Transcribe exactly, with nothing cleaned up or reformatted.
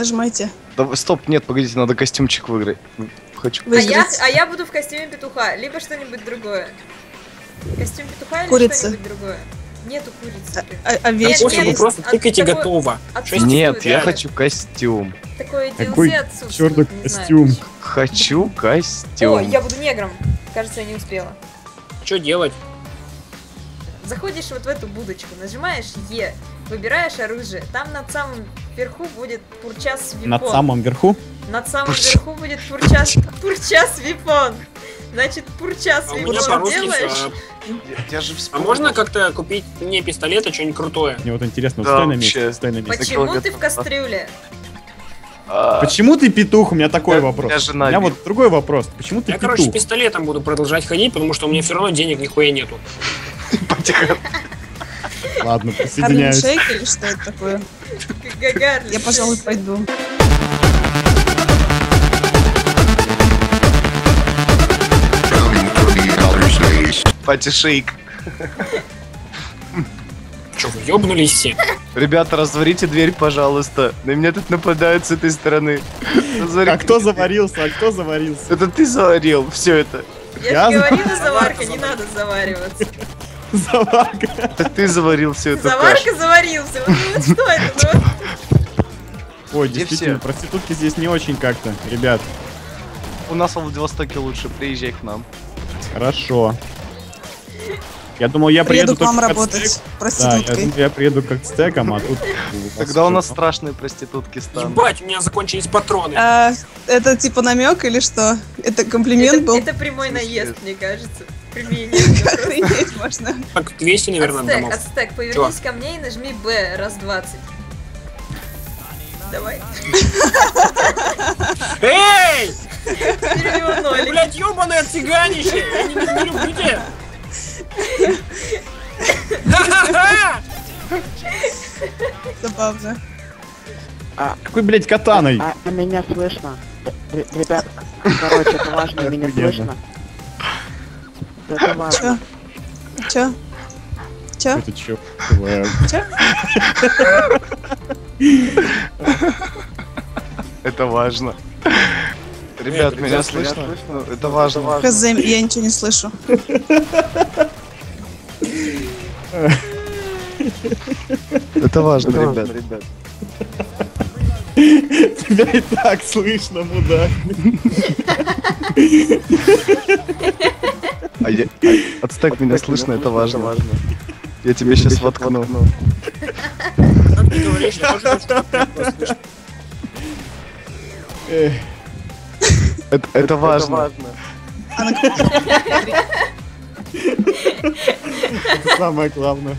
Нажимайте. Да, стоп, нет, погодите, надо костюмчик выиграть. Хочу. А я, а я буду в костюме петуха, либо что-нибудь другое. Костюм петуха или что-нибудь другое. Нету курицы. А, а, а нет, нет, вы просто тыкайте такой... готово. Отсутствует, нет, я да? хочу костюм. Такой Какой черный костюм. Знаю. Хочу костюм. О, я буду негром. Кажется, я не успела. Что делать? Заходишь вот в эту будочку, нажимаешь Е, выбираешь оружие. Там над самым верху будет пурча с випон. Над самым верху? Над самым Пурч... верху будет пурча с випон. Значит, пурча с випон делаешь. Я же а можно как-то купить мне пистолет, а что-нибудь крутое? Мне вот интересно, да, стой на месте, стой на месте. Почему ты в кастрюле? А... Почему ты петух? У меня такой я, вопрос. У меня бил. Вот другой вопрос. Почему ты я, петух? Я, короче, пистолетом буду продолжать ходить, потому что у меня все равно денег нихуя нету. Ладно, присоединяюсь. Шейк или что это такое? Я, пожалуй, пойду. Пати Шейк. Че, вы ёбнулись все? Ребята, разворите дверь, пожалуйста. На меня тут нападают с этой стороны. А кто заварился? А кто заварился? Это ты заварил все это. Я, Я же говорила, заварка, не надо завариваться. Заварка. Так ты заварил все это. Заварка заварился. Вот что это? Ой, действительно, проститутки здесь не очень как-то, ребят. У нас во Владивостоке лучше, приезжай к нам. Хорошо. Я думал, я приеду, приеду к вам работать проституткой. Да, я, я приеду как стеком, а тут... Тогда у нас страшные проститутки станут. Ебать, у меня закончились патроны. А, это типа намек или что? Это комплимент это, был? Это прямой наезд, мне кажется. Применить можно. Так, двести, наверное, домов. Ацтек, повернись ко мне и нажми Б раз двадцать. Давай. Эй! Блять, ёбаное цыганище! Я не люблю тебя! Забавно. А, какой, блядь, катаной? А, а меня слышно. Р ребят, короче, это важно, меня слышно. Это важно. Чё? Чё? Это чё? Чё? Это важно. Ребят, Нет, меня, меня слышно? слышно? Это важно, важно. Хз, я ничего не слышу. Это важно, ребят, ребят. Тебя и так слышно, мудак. Отстань, меня слышно, это важно. Я тебе сейчас воткну. Это, это, это важно. важно. Это самое главное.